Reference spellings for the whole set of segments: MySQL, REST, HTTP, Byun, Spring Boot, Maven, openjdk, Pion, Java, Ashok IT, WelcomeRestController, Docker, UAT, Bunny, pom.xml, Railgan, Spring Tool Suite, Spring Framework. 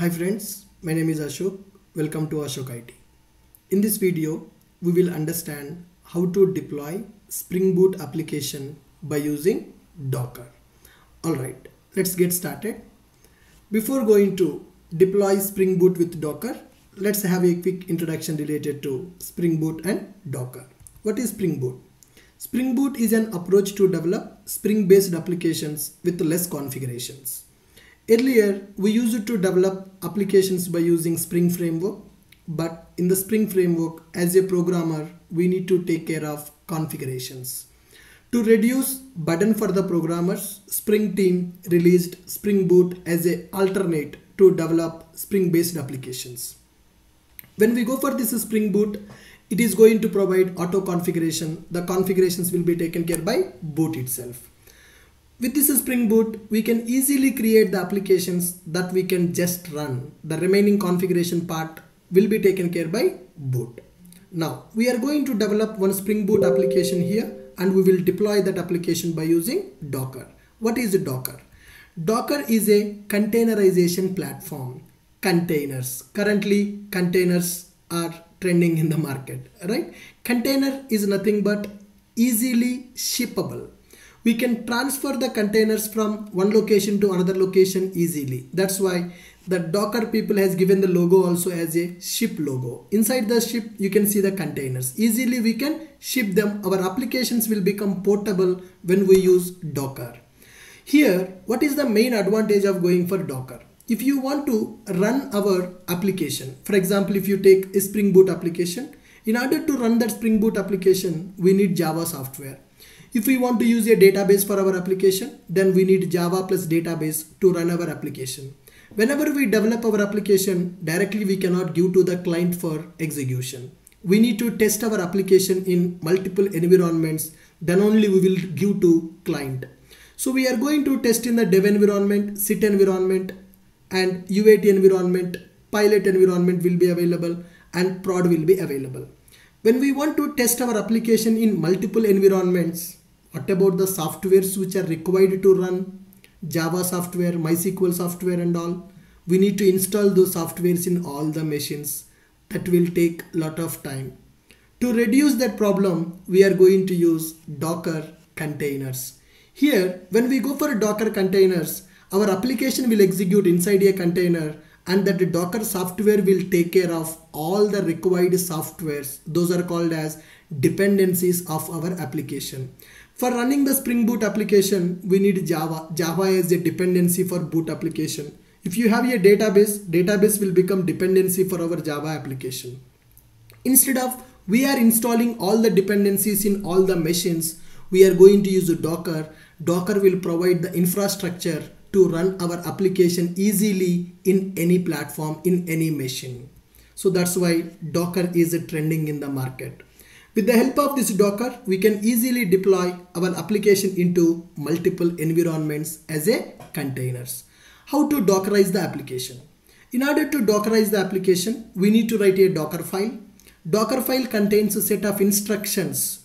Hi friends, my name is Ashok. Welcome to Ashok IT. In this video, we will understand how to deploy Spring Boot application by using Docker. Alright, let's get started. Before going to deploy Spring Boot with Docker, let's have a quick introduction related to Spring Boot and Docker. What is Spring Boot? Spring Boot is an approach to develop Spring-based applications with less configurations. Earlier, we used to develop applications by using Spring Framework, but in the Spring Framework, as a programmer, we need to take care of configurations. To reduce burden for the programmers, Spring team released Spring Boot as an alternate to develop Spring-based applications. When we go for this Spring Boot, it is going to provide auto configuration. The configurations will be taken care by Boot itself. With this Spring Boot, we can easily create the applications that we can just run. The remaining configuration part will be taken care by Boot. Now, we are going to develop one Spring Boot application here and we will deploy that application by using Docker. What is Docker? Docker is a containerization platform. Containers. Currently, containers are trending in the market, right? Container is nothing but easily shippable. We can transfer the containers from one location to another location easily. That's why the Docker people has given the logo also as a ship logo. Inside the ship, you can see the containers. Easily we can ship them. Our applications will become portable when we use Docker. Here, what is the main advantage of going for Docker? If you want to run our application, for example, if you take a Spring Boot application, in order to run that Spring Boot application, we need Java software. If we want to use a database for our application, then we need Java plus database to run our application. Whenever we develop our application, directly we cannot give to the client for execution. We need to test our application in multiple environments, then only we will give to client. So we are going to test in the dev environment, sit environment, and UAT environment, pilot environment will be available, and prod will be available. When we want to test our application in multiple environments, what about the softwares which are required to run? Java software, MySQL software and all. We need to install those softwares in all the machines. That will take a lot of time. To reduce that problem, we are going to use Docker containers. Here, when we go for Docker containers, our application will execute inside a container and that the Docker software will take care of all the required softwares. Those are called as dependencies of our application. For running the Spring Boot application, we need Java. Java is a dependency for Boot application. If you have a database, database will become dependency for our Java application. Instead of we are installing all the dependencies in all the machines, we are going to use Docker. Docker will provide the infrastructure to run our application easily in any platform, in any machine. So that's why Docker is trending in the market. With the help of this Docker, we can easily deploy our application into multiple environments as a containers. How to Dockerize the application? In order to Dockerize the application, we need to write a Docker file. Docker file contains a set of instructions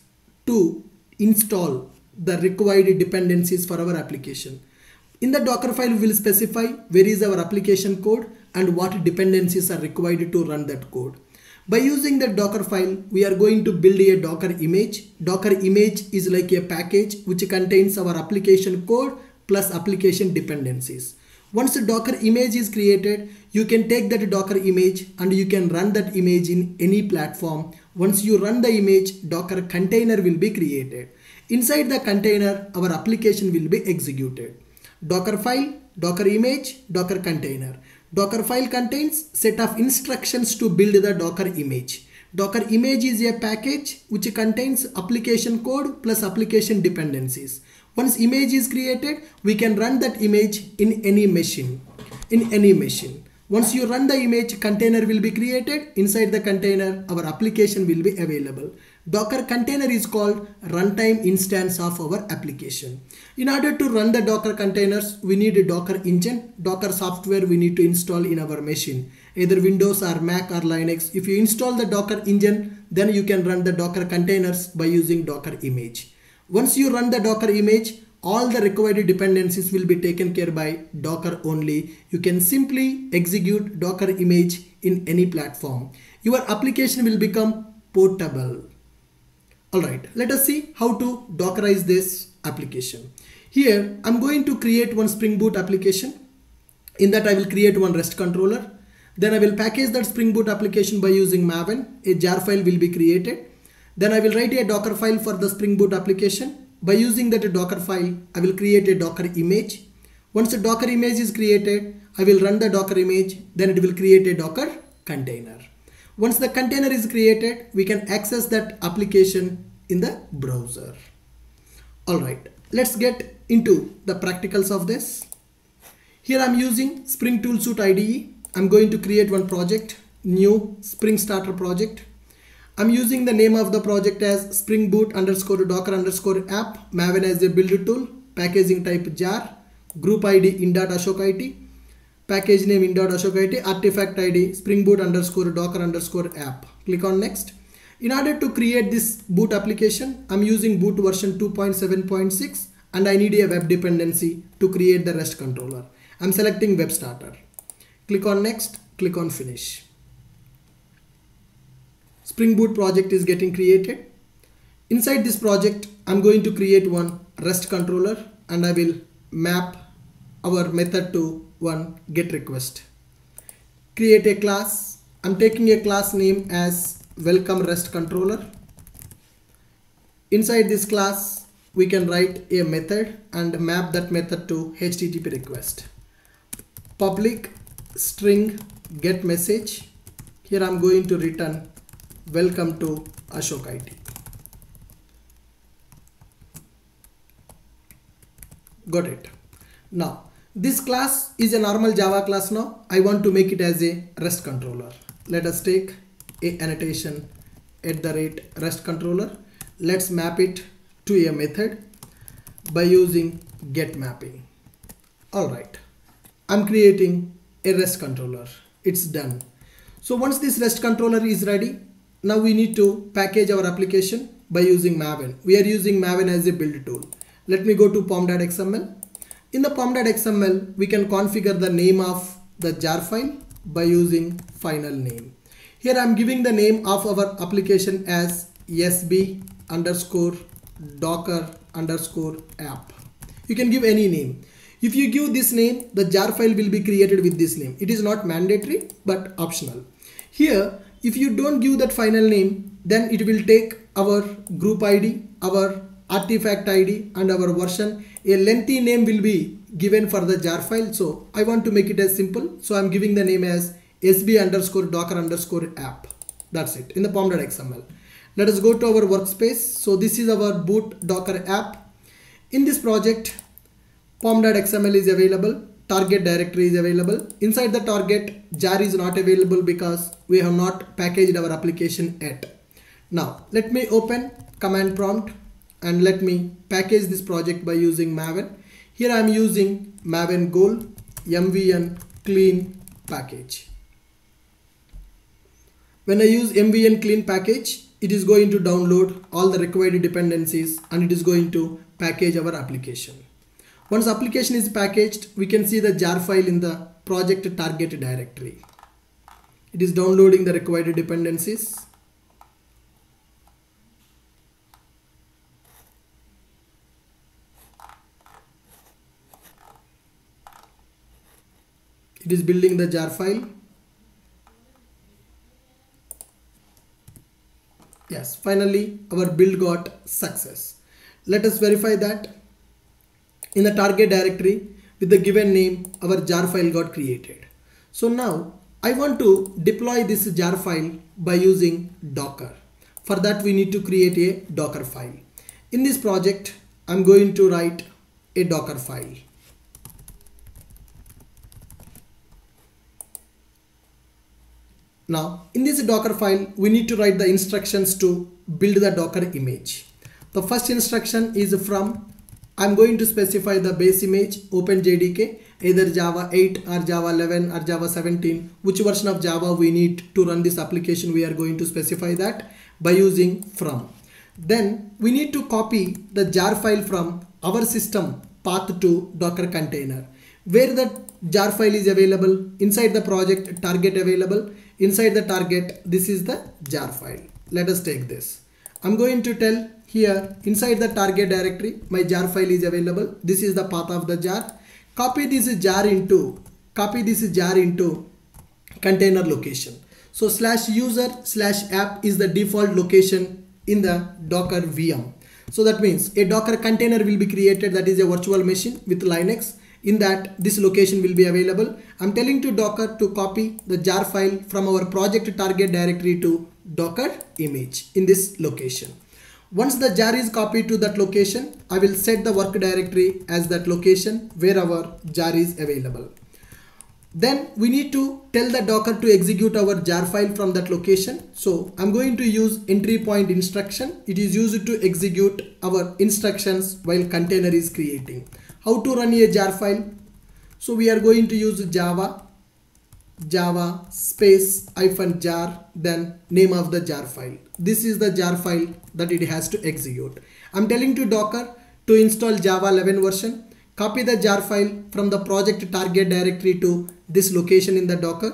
to install the required dependencies for our application. In the Docker file, we will specify where is our application code and what dependencies are required to run that code. By using the Docker file, we are going to build a Docker image. Docker image is like a package which contains our application code plus application dependencies. Once the Docker image is created, you can take that Docker image and you can run that image in any platform. Once you run the image, Docker container will be created. Inside the container, our application will be executed. Docker file, Docker image, Docker container. Docker file contains set of instructions to build the Docker image. Docker image is a package which contains application code plus application dependencies. Once image is created, we can run that image in any machine. Once you run the image, container will be created. Inside the container, our application will be available. Docker container is called runtime instance of our application. In order to run the Docker containers, we need a Docker engine. Docker software we need to install in our machine, either Windows or Mac or Linux. If you install the Docker engine, then you can run the Docker containers by using Docker image. Once you run the Docker image, all the required dependencies will be taken care by Docker only. You can simply execute Docker image in any platform. Your application will become portable. Alright, let us see how to Dockerize this application. Here I'm going to create one Spring Boot application. In that I will create one REST controller. Then I will package that Spring Boot application by using Maven. A jar file will be created. Then I will write a Docker file for the Spring Boot application. By using that Docker file, I will create a Docker image. Once the Docker image is created, I will run the Docker image. Then it will create a Docker container. Once the container is created, we can access that application in the browser. All right, let's get into the practicals of this. Here I'm using Spring Tool Suite IDE. I'm going to create one project, new Spring Starter project. I'm using the name of the project as Spring Boot _ Docker _ app, Maven as a build tool, packaging type jar, group ID in.Ashok IT, package name in.Ashok IT, artifact ID Spring Boot _ Docker _ app. Click on next. In order to create this boot application, I'm using boot version 2.7.6 and I need a web dependency to create the REST controller. I'm selecting web starter. Click on next, click on finish. Spring Boot project is getting created. Inside this project, I'm going to create one REST controller and I will map our method to one get request. Create a class. I'm taking a class name as WelcomeRestController. Inside this class, we can write a method and map that method to HTTP request. Public string get message. Here I'm going to return welcome to Ashok IT. Got it. Now this class is a normal Java class. Now I want to make it as a REST controller. Let us take a annotation @REST controller. Let's map it to a method by using get mapping. All right, I'm creating a REST controller. It's done. So once this REST controller is ready, now we need to package our application by using Maven. We are using Maven as a build tool. Let me go to pom.xml. In the pom.xml, we can configure the name of the jar file by using final name. Here I'm giving the name of our application as sb _ docker _ app. You can give any name. If you give this name, the jar file will be created with this name. It is not mandatory, but optional. Here, if you don't give that final name, then it will take our group ID, our artifact ID and our version. A lengthy name will be given for the jar file. So I want to make it as simple. So I'm giving the name as sb _ docker _ app. That's it in the pom.xml. Let us go to our workspace. So this is our boot Docker app. In this project, pom.xml is available, target directory is available. Inside the target, jar is not available because we have not packaged our application yet. Now let me open command prompt and let me package this project by using Maven. Here I am using Maven Goal MVN clean package. When I use MVN clean package, it is going to download all the required dependencies and it is going to package our application. Once application is packaged, we can see the jar file in the project target directory. It is downloading the required dependencies. It is building the jar file. Yes, finally our build got success. Let us verify that. In the target directory with the given name, our jar file got created. So now I want to deploy this jar file by using Docker. For that, we need to create a Docker file. In this project, I'm going to write a Docker file. Now in this Docker file, we need to write the instructions to build the Docker image. The first instruction is from I'm going to specify the base image openjdk, either Java 8 or Java 11 or Java 17, which version of Java we need to run this application. We are going to specify that by using from. Then we need to copy the jar file from our system path to Docker container, where the jar file is available, inside the project target available, inside the target this is the jar file. Let us take this. I'm going to tell here inside the target directory my jar file is available. This is the path of the jar. Copy this jar into container location. So /user/app is the default location in the Docker VM. So that means a Docker container will be created, that is a virtual machine with Linux. In that, this location will be available. I'm telling to Docker to copy the jar file from our project target directory to Docker image in this location. Once the jar is copied to that location, I will set the work directory as that location where our jar is available. Then we need to tell the Docker to execute our jar file from that location. So I'm going to use entry point instruction. It is used to execute our instructions while container is creating. How to run a jar file? So we are going to use java -jar, then name of the jar file. This is the jar file that it has to execute. I'm telling to Docker to install Java 11 version. Copy the jar file from the project target directory to this location in the Docker.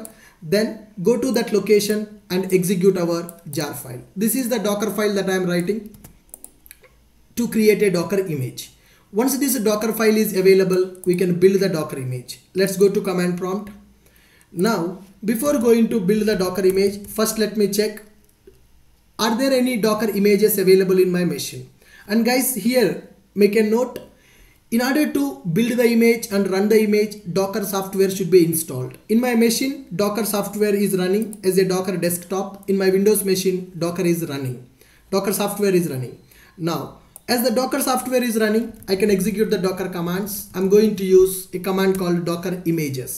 Then go to that location and execute our jar file. This is the Docker file that I am writing to create a Docker image. Once this Docker file is available, we can build the Docker image. Let's go to command prompt. Now, before going to build the Docker image, first let me check, are there any Docker images available in my machine? And guys, here make a note. In order to build the image and run the image, Docker software should be installed. In my machine, Docker software is running as a Docker desktop. In my Windows machine, Docker software is running. Now, as the Docker software is running, I can execute the Docker commands. I'm going to use a command called Docker images.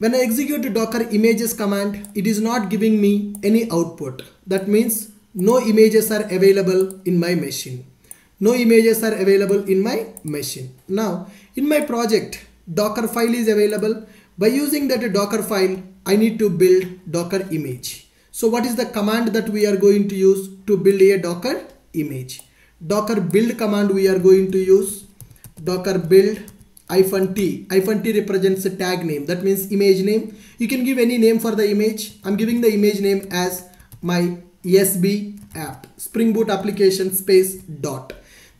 When I execute the Docker images command, it is not giving me any output. That means no images are available in my machine. Now, in my project, Docker file is available. By using that Docker file, I need to build Docker image. So what is the command that we are going to use to build a Docker image? Docker build command we are going to use. Docker build -t represents a tag name, that means image name. You can give any name for the image. I'm giving the image name as my ESB app, Spring Boot application ..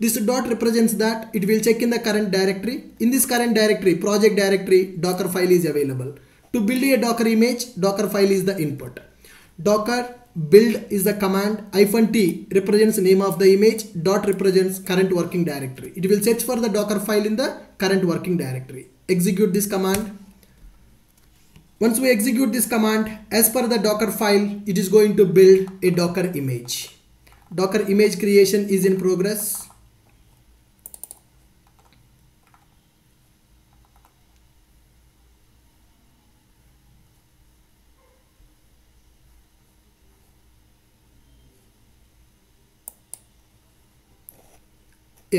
This dot represents that it will check in the current directory. In this current directory, project directory, Docker file is available. To build a Docker image, Docker file is the input. Docker build is the command. -t represents name of the image. Dot represents current working directory. It will search for the Docker file in the current working directory. Execute this command. Once we execute this command, as per the Docker file, it is going to build a Docker image. Docker image creation is in progress.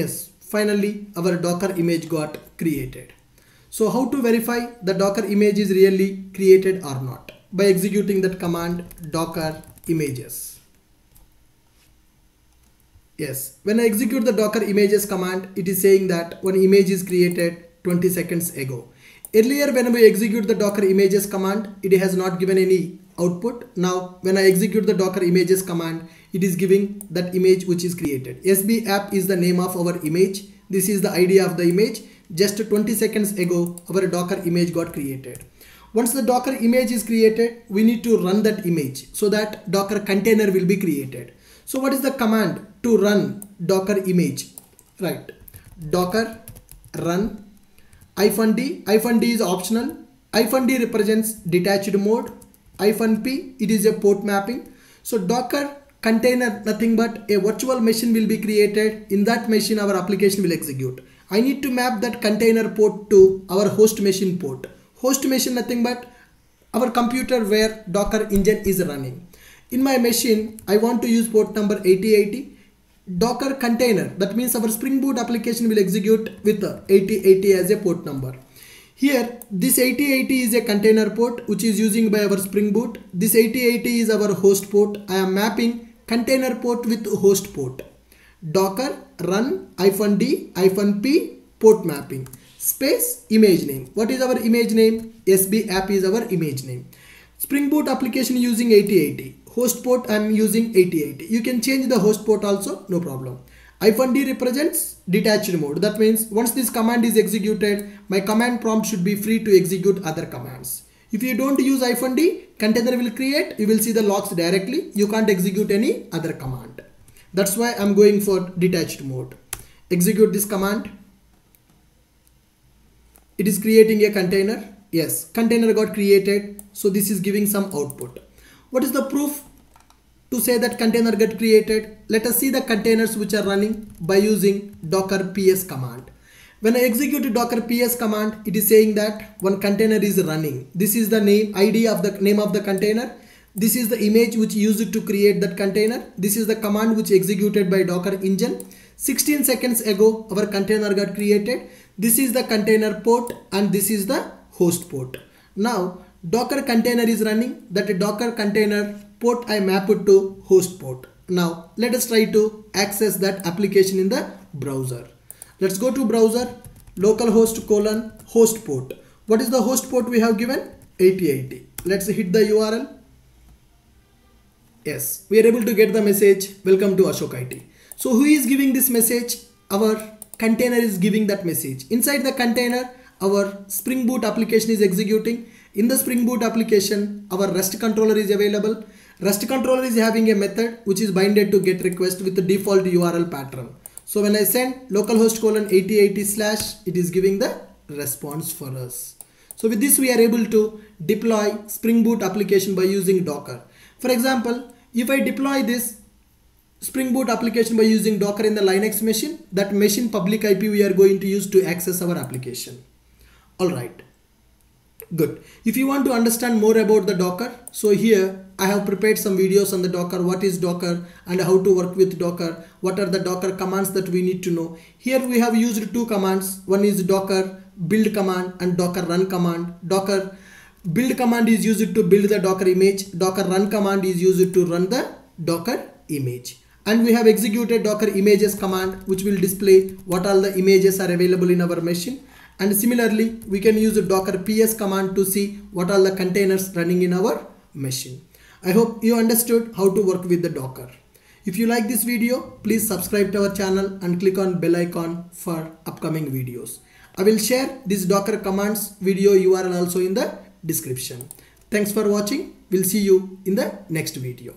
Yes, finally our Docker image got created. So how to verify the Docker image is really created or not? By executing that command Docker images. Yes, when I execute the Docker images command, it is saying that one image is created 20 seconds ago. Earlier when we execute the Docker images command, it has not given any output. Now when I execute the Docker images command, it is giving that image which is created. SB app is the name of our image. This is the ID of the image. Just 20 seconds ago, our Docker image got created. Once the Docker image is created, we need to run that image so that Docker container will be created. So what is the command to run Docker image? Right. Docker run -d. -d is optional. -d represents detached mode. -p, it is a port mapping. So Docker container, nothing but a virtual machine will be created. In that machine, our application will execute. I need to map that container port to our host machine port. Host machine nothing but our computer where Docker engine is running. In my machine, I want to use port number 8080. Docker container, that means our Spring Boot application will execute with 8080 as a port number. Here, this 8080 is a container port which is using by our Spring Boot. This 8080 is our host port. I am mapping container port with host port. Docker run -d -p port mapping space image name. What is our image name? SB app is our image name. Spring Boot application using 8080. Host port I am using 8080. You can change the host port also, no problem. -d represents detached mode. That means once this command is executed, my command prompt should be free to execute other commands. If you don't use -d, container will create, you will see the logs directly. You can't execute any other command. That's why I'm going for detached mode. Execute this command. It is creating a container. Yes, container got created. So this is giving some output. What is the proof to say that container got created? Let us see the containers which are running by using Docker PS command. When I execute Docker PS command, it is saying that one container is running. This is the name ID of the name of the container. This is the image which used to create that container. This is the command which executed by Docker engine. 16 seconds ago, our container got created. This is the container port and this is the host port. Now, Docker container is running. That Docker container port I mapped to host port. Now, let us try to access that application in the browser. Let's go to browser, localhost colon host port. What is the host port we have given? 8080. Let's hit the URL. Yes, we are able to get the message, welcome to Ashok IT. So who is giving this message? Our container is giving that message. Inside the container, our Spring Boot application is executing. In the Spring Boot application, our REST controller is available. REST controller is having a method which is binded to get request with the default URL pattern. So when I send localhost colon 8080 / it is giving the response for us. So with this we are able to deploy Spring Boot application by using Docker. For example, if I deploy this Spring Boot application by using Docker in the Linux machine, that machine public IP we are going to use to access our application. Alright, good. If you want to understand more about the Docker, so here I have prepared some videos on the Docker, what is Docker and how to work with Docker, what are the Docker commands that we need to know. Here we have used two commands, one is Docker build command and Docker run command. Docker build command is used to build the Docker image. Docker run command is used to run the Docker image. And we have executed Docker images command which will display what all the images are available in our machine. And similarly, we can use the Docker PS command to see what all the containers running in our machine. I hope you understood how to work with the Docker. If you like this video, please subscribe to our channel and click on bell icon for upcoming videos. I will share this Docker commands video URL also in the description. Thanks for watching. We'll see you in the next video.